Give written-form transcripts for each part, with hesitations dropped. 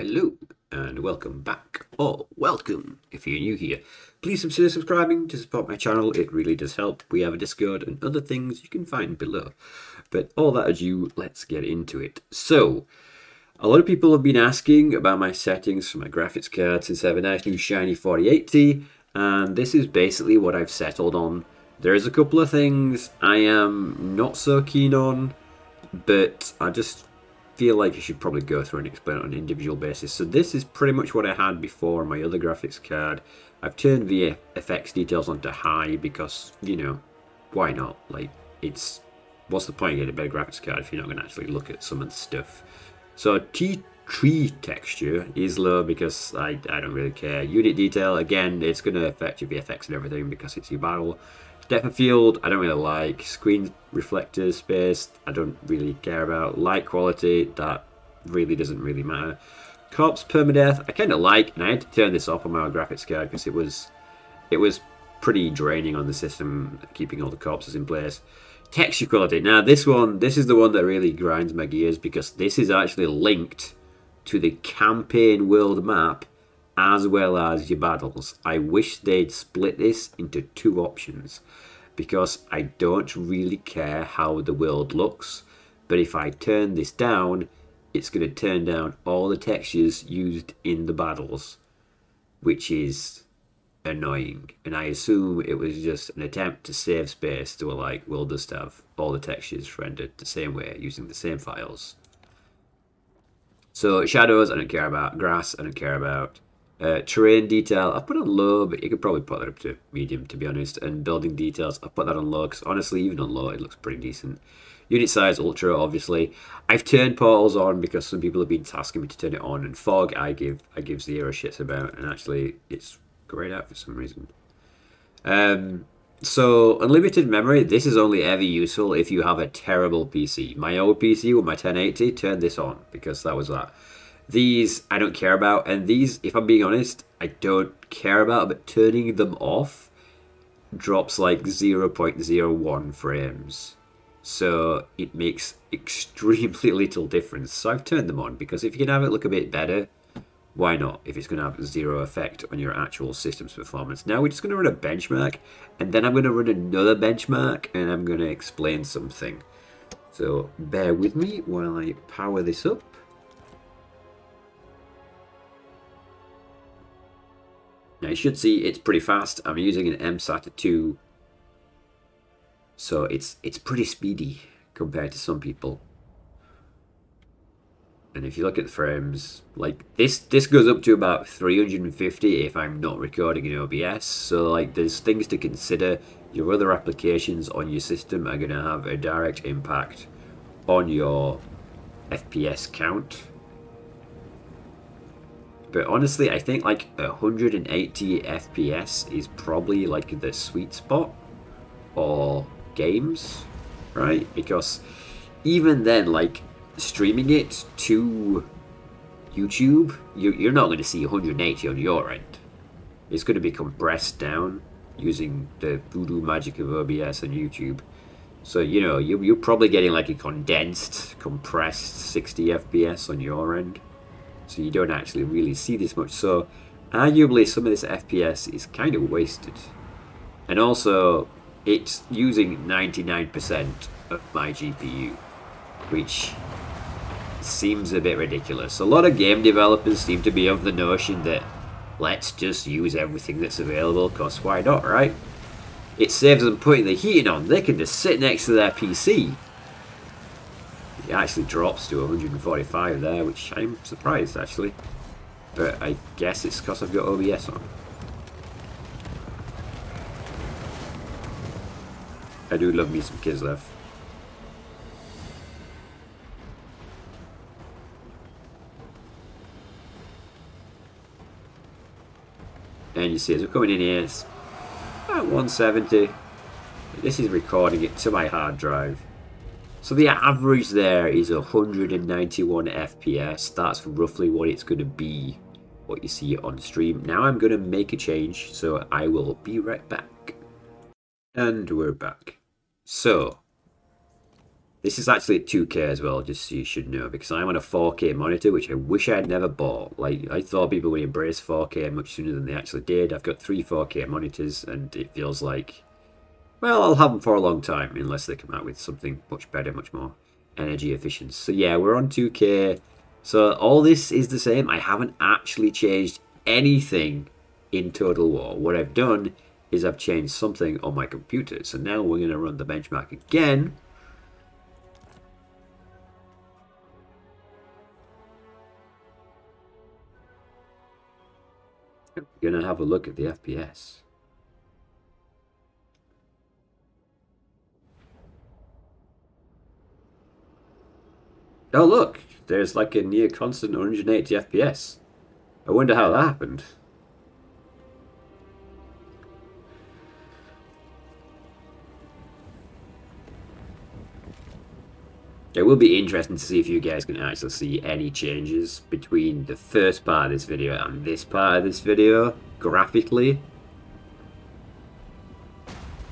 Hello and welcome back, or welcome if you're new here. Please consider subscribing to support my channel, it really does help. We have a Discord and other things you can find below. But all that ado, let's get into it. So, a lot of people have been asking about my settings for my graphics card since I have a nice new shiny 4080, and this is basically what I've settled on. There is a couple of things I am not so keen on, but I just feel like I should probably go through and explain it on an individual basis. So this is pretty much what I had before on my other graphics card. I've turned the FX details onto high because, you know, why not? Like, it's, what's the point of getting a better graphics card if you're not going to actually look at some of the stuff? So T3 texture is low because I don't really care. Unit detail, again, it's going to affect your VFX and everything because it's your battle. Depth of field, I don't really like. Screen reflector space, I don't really care about. Light quality, that really doesn't really matter. Corpse permadeath, I kind of like, and I had to turn this off on my graphics card because it was pretty draining on the system, keeping all the corpses in place. Texture quality, now this is the one that really grinds my gears because this is actually linked to the campaign world map as well as your battles. I wish they'd split this into two options because I don't really care how the world looks, but if I turn this down, it's going to turn down all the textures used in the battles, which is annoying. And I assume it was just an attempt to save space. They were like, we'll just have all the textures rendered the same way using the same files. So shadows, I don't care about. Grass, I don't care about. Terrain detail, I've put on low, but you could probably put that up to medium, to be honest. And building details, I've put that on low, because honestly, even on low, it looks pretty decent. Unit size, ultra, obviously. I've turned portals on because some people have been asking me to turn it on. And fog, I give zero shits about, and actually, it's grayed out for some reason. So, unlimited memory, this is only ever useful if you have a terrible PC. My old PC with my 1080 turned this on, because that was that. These I don't care about, and these, if I'm being honest, I don't care about, but turning them off drops like 0.01 frames. So it makes extremely little difference. So I've turned them on, because if you can have it look a bit better, why not? If it's going to have zero effect on your actual system's performance. Now we're just going to run a benchmark, and then I'm going to run another benchmark, and I'm going to explain something. So bear with me while I power this up. Now you should see it's pretty fast. I'm using an MSATA 2, so it's pretty speedy compared to some people. And if you look at the frames, like this goes up to about 350 if I'm not recording in OBS. So like there's things to consider. Your other applications on your system are going to have a direct impact on your FPS count. But honestly, I think like 180 FPS is probably like the sweet spot for games, right? Because even then, like streaming it to YouTube, you're not going to see 180 on your end. It's going to be compressed down using the voodoo magic of OBS and YouTube. So, you know, you're probably getting like a condensed, compressed 60 FPS on your end. So you don't actually really see this much. So arguably some of this FPS is kind of wasted. And also it's using 99% of my GPU, which seems a bit ridiculous. A lot of game developers seem to be of the notion that let's just use everything that's available because why not, right? It saves them putting the heating on. They can just sit next to their PC. It actually drops to 145 there, which I'm surprised actually, but I guess it's because I've got OBS on. I do love me some Kizlev. And you see as we're coming in here, it's about 170. This is recording it to my hard drive. So the average there is 191 FPS. That's roughly what it's going to be, what you see on stream. Now I'm going to make a change, so I will be right back. And we're back. So, This is actually at 2K as well, just so you should know, because I'm on a 4K monitor, which I wish I had never bought. Like, I thought people would embrace 4K much sooner than they actually did. I've got three 4K monitors, and it feels like, well, I'll have them for a long time, unless they come out with something much better, much more energy efficient. So yeah, we're on 2K. So all this is the same. I haven't actually changed anything in Total War. What I've done is I've changed something on my computer. So now we're going to run the benchmark again. We're going to have a look at the FPS. Oh look, there's like a near constant 180 FPS. I wonder how that happened. It will be interesting to see if you guys can actually see any changes between the first part of this video and this part of this video, graphically.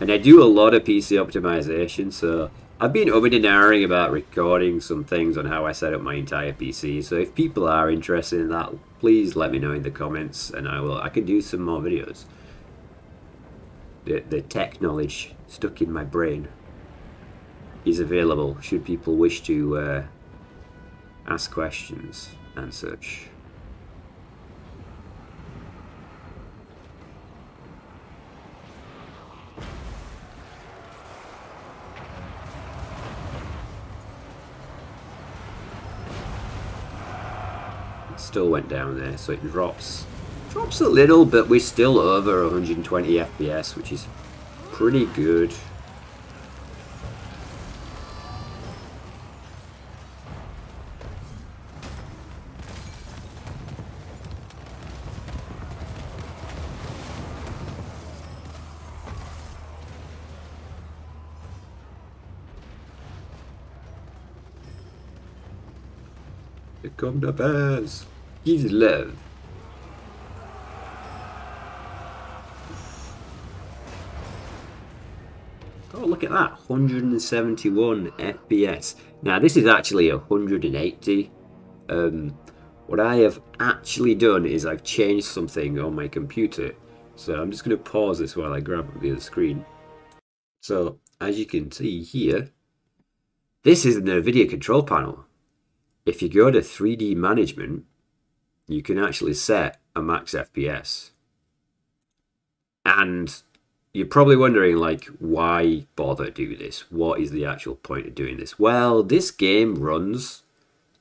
And I do a lot of PC optimization, so I've been over and narrowing about recording some things on how I set up my entire PC. So if people are interested in that, please let me know in the comments, and I can do some more videos. The tech knowledge stuck in my brain is available should people wish to ask questions and such. It still went down there, so it drops a little, but we're still over 120 FPS, which is pretty good. Here come the bears! Kizlev! Oh, look at that! 171 FPS. Now, this is actually 180. What I have actually done is I've changed something on my computer. So I'm just going to pause this while I grab up the other screen. So, as you can see here, this is the Nvidia control panel. If you go to 3D management, you can actually set a max FPS. And you're probably wondering, like, why bother do this? What is the actual point of doing this? Well, this game runs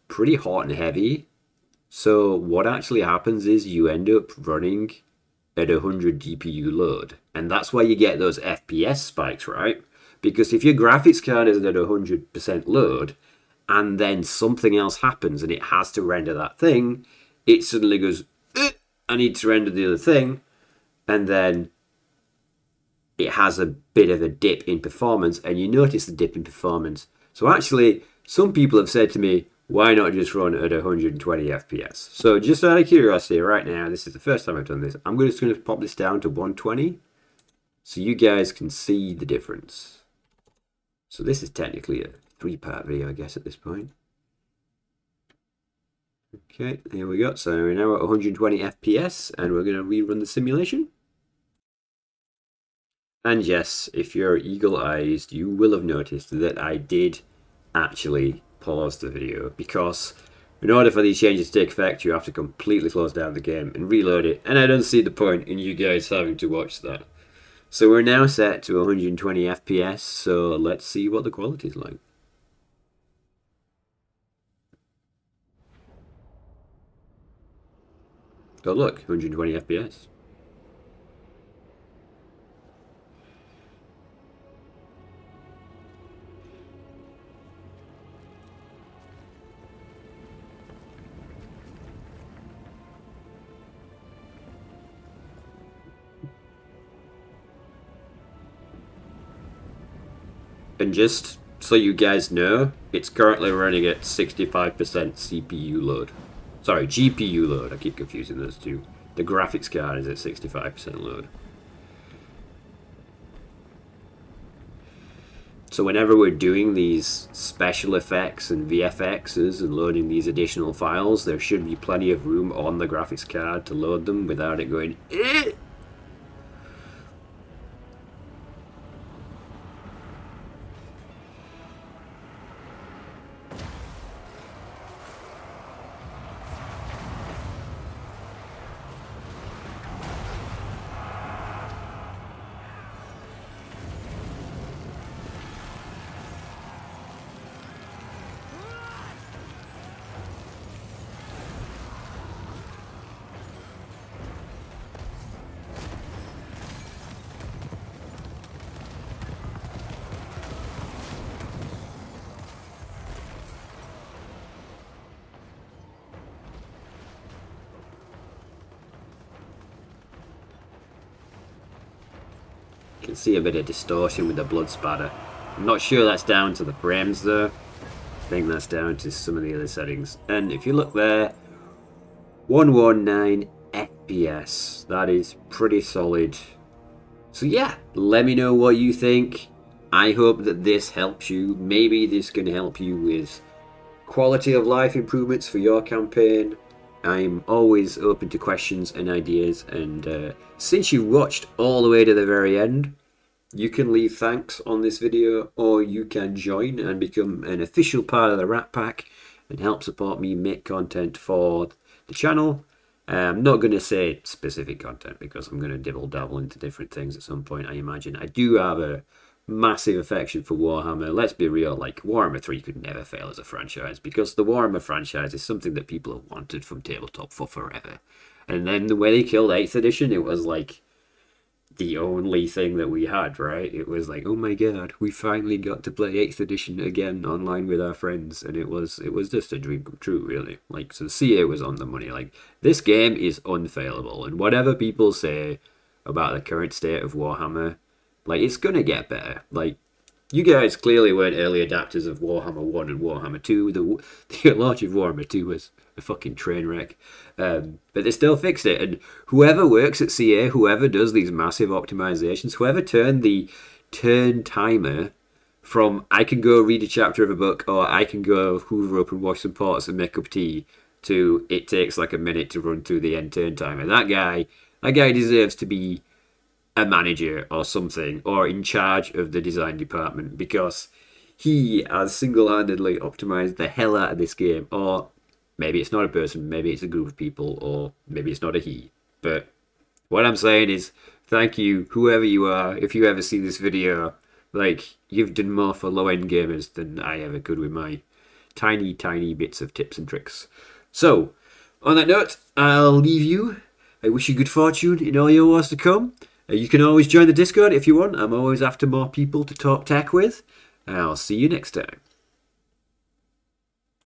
pretty hot and heavy. So what actually happens is you end up running at 100 GPU load. And that's why you get those FPS spikes, right? Because if your graphics card isn't at 100% load, and then something else happens and it has to render that thing, it suddenly goes, I need to render the other thing, and then it has a bit of a dip in performance, and you notice the dip in performance. So actually, some people have said to me, why not just run at 120 FPS? So just out of curiosity right now, this is the first time I've done this, I'm just going to pop this down to 120 so you guys can see the difference. So this is technically a three-part video, I guess, at this point. Okay, here we go. So we're now at 120 FPS, and we're going to rerun the simulation. And yes, if you're eagle-eyed, you will have noticed that I did actually pause the video, because in order for these changes to take effect, you have to completely close down the game and reload it, and I don't see the point in you guys having to watch that. So we're now set to 120 FPS, so let's see what the quality is like. Oh look, 120 FPS. And just so you guys know, it's currently running at 65% CPU load. Sorry, GPU load. I keep confusing those two. The graphics card is at 65% load. So whenever we're doing these special effects and VFXs and loading these additional files, there should be plenty of room on the graphics card to load them without it going eh! Can see a bit of distortion with the blood spatter. I'm not sure that's down to the frames though. I think that's down to some of the other settings. And if you look there, 119 FPS. That is pretty solid. So yeah, let me know what you think. I hope that this helps you. Maybe this can help you with quality of life improvements for your campaign. I'm always open to questions and ideas, and since you watched all the way to the very end, you can leave thanks on this video, or you can join and become an official part of the Rat Pack and help support me make content for the channel. I'm not going to say specific content because I'm going to dibble-dabble into different things at some point, I imagine. I do have a massive affection for Warhammer. Let's be real, like Warhammer 3 could never fail as a franchise, because the Warhammer franchise is something that people have wanted from tabletop for forever. And then the way they killed 8th edition, it was like the only thing that we had, right? It was like, oh my god, we finally got to play 8th edition again online with our friends, and it was just a dream come true, really. Like, so CA was on the money. Like, this game is unfailable, and whatever people say about the current state of Warhammer, like, it's going to get better. Like, you guys clearly weren't early adapters of Warhammer 1 and Warhammer 2. The launch of Warhammer 2 was a fucking train wreck. But they still fixed it. And whoever works at CA, whoever does these massive optimizations, whoever turned the turn timer from I can go read a chapter of a book or I can go hoover up and wash some pots and make up tea to it takes like a minute to run through the end turn timer. That guy deserves to be a manager or something, or in charge of the design department, because he has single-handedly optimized the hell out of this game. Or maybe it's not a person, maybe it's a group of people, or maybe it's not a he, but what I'm saying is thank you, whoever you are. If you ever see this video, like, you've done more for low-end gamers than I ever could with my tiny bits of tips and tricks. So on that note, I'll leave you. I wish you good fortune in all your wars to come. You can always join the Discord if you want. I'm always after more people to talk tech with. I'll see you next time.